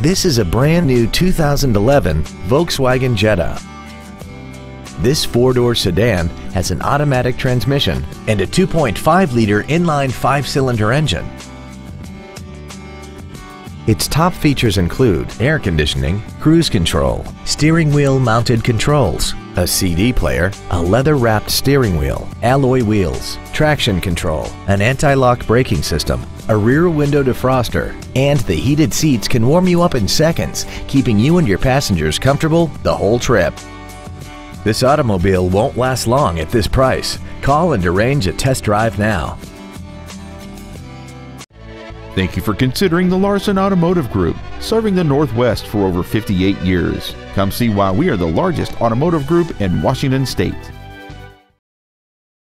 This is a brand new 2011 Volkswagen Jetta. This four-door sedan has an automatic transmission and a 2.5-liter inline five-cylinder engine. Its top features include air conditioning, cruise control, steering wheel mounted controls, a CD player, a leather-wrapped steering wheel, alloy wheels, traction control, an anti-lock braking system, a rear window defroster, and the heated seats can warm you up in seconds, keeping you and your passengers comfortable the whole trip. This automobile won't last long at this price. Call and arrange a test drive now. Thank you for considering the Larson Automotive Group, serving the Northwest for over 58 years. Come see why we are the largest automotive group in Washington State.